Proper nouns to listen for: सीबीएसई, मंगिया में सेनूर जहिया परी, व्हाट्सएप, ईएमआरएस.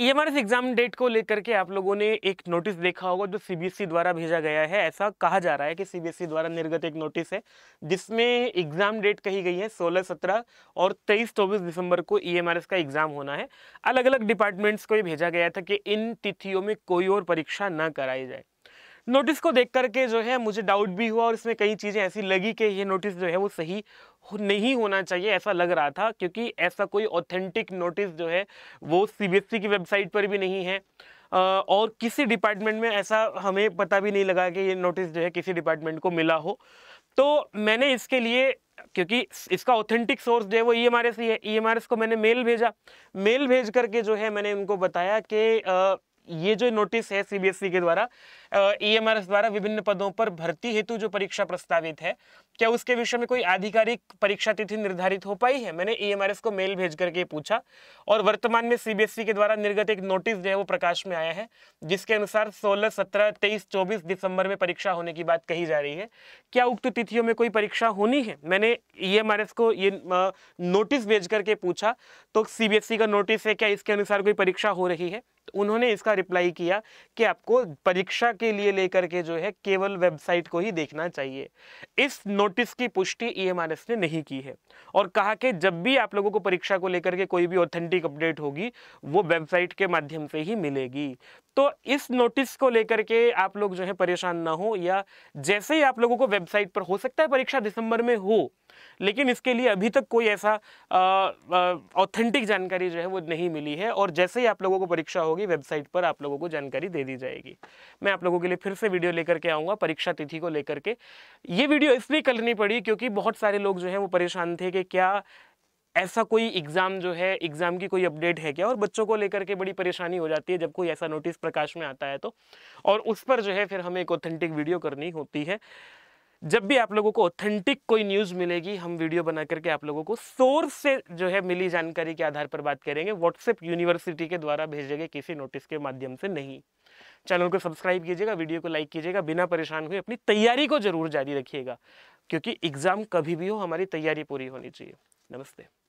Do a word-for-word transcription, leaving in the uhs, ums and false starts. ईएमआरएस exam date को लेकर के आप लोगों ने एक नोटिस देखा होगा जो सीबीएसई द्वारा भेजा गया है। ऐसा कहा जा रहा है कि सीबीएसई द्वारा निर्गत एक नोटिस है जिसमें एग्जाम डेट कही गई है सोलह, सत्रह और तेईस, चौबीस दिसंबर को ईएमआरएस का एग्जाम होना है। अलग अलग डिपार्टमेंट्स को ये भेजा गया था कि इन तिथियों में कोई और परीक्षा ना कराई जाए। नोटिस को देख करके जो है मुझे डाउट भी हुआ और इसमें कई चीज़ें ऐसी लगी कि ये नोटिस जो है वो सही नहीं होना चाहिए, ऐसा लग रहा था, क्योंकि ऐसा कोई ऑथेंटिक नोटिस जो है वो सीबीएसई की वेबसाइट पर भी नहीं है और किसी डिपार्टमेंट में ऐसा हमें पता भी नहीं लगा कि ये नोटिस जो है किसी डिपार्टमेंट को मिला हो। तो मैंने इसके लिए, क्योंकि इसका ऑथेंटिक सोर्स जो है वो ईएमआरएस ही है, ईएमआरएस को मैंने मेल भेजा। मेल भेज करके जो है मैंने उनको बताया कि ये जो नोटिस है सीबीएसई के द्वारा ईएमआरएस द्वारा विभिन्न पदों पर भर्ती हेतु जो परीक्षा प्रस्तावित है, क्या उसके विषय में कोई आधिकारिक परीक्षा तिथि निर्धारित हो पाई है? मैंने ईएमआरएस को मेल भेज करके पूछा। और वर्तमान में सीबीएसई के द्वारा निर्गत एक नोटिस जो है वो प्रकाश में आया है जिसके अनुसार सोलह, सत्रह, तेईस, चौबीस दिसंबर में परीक्षा होने की बात कही जा रही है। क्या उक्त तिथियों में कोई परीक्षा होनी है? मैंने ईएमआरएस को ये नोटिस भेज करके पूछा तो सीबीएसई का नोटिस है, क्या इसके अनुसार कोई परीक्षा हो रही है? उन्होंने इसका रिप्लाई किया कि आपको परीक्षा के लिए लेकर के जो है केवल वेबसाइट को ही देखना चाहिए। इस नोटिस की पुष्टि ईएमआरएस ने नहीं की है और कहा कि जब भी आप लोगों को परीक्षा को लेकर के कोई भी ऑथेंटिक अपडेट होगी वो वेबसाइट के माध्यम से ही मिलेगी। तो इस नोटिस को लेकर के आप लोग जो है परेशान ना हो, या जैसे ही आप लोगों को वेबसाइट पर हो सकता है परीक्षा दिसंबर में हो, लेकिन इसके लिए अभी तक कोई ऐसा ऑथेंटिक जानकारी जो है वो नहीं मिली है और जैसे ही आप लोगों को परीक्षा होगी वेबसाइट पर आप लोगों को जानकारी दे दी जाएगी। मैं आप लोगों के लिए फिर से वीडियो लेकर के आऊँगा परीक्षा तिथि को लेकर के। ये वीडियो इसलिए करनी पड़ी क्योंकि बहुत सारे लोग जो हैं वो परेशान थे कि क्या ऐसा कोई एग्ज़ाम जो है, एग्ज़ाम की कोई अपडेट है क्या, और बच्चों को लेकर के बड़ी परेशानी हो जाती है जब कोई ऐसा नोटिस प्रकाश में आता है तो, और उस पर जो है फिर हमें एक ऑथेंटिक वीडियो करनी होती है। जब भी आप लोगों को ऑथेंटिक कोई न्यूज़ मिलेगी हम वीडियो बना करके आप लोगों को सोर्स से जो है मिली जानकारी के आधार पर बात करेंगे, व्हाट्सएप यूनिवर्सिटी के द्वारा भेजे गए किसी नोटिस के माध्यम से नहीं। चैनल को सब्सक्राइब कीजिएगा, वीडियो को लाइक कीजिएगा, बिना परेशान हुए अपनी तैयारी को जरूर जारी रखिएगा क्योंकि एग्ज़ाम कभी भी हो हमारी तैयारी पूरी होनी चाहिए। नमस्ते।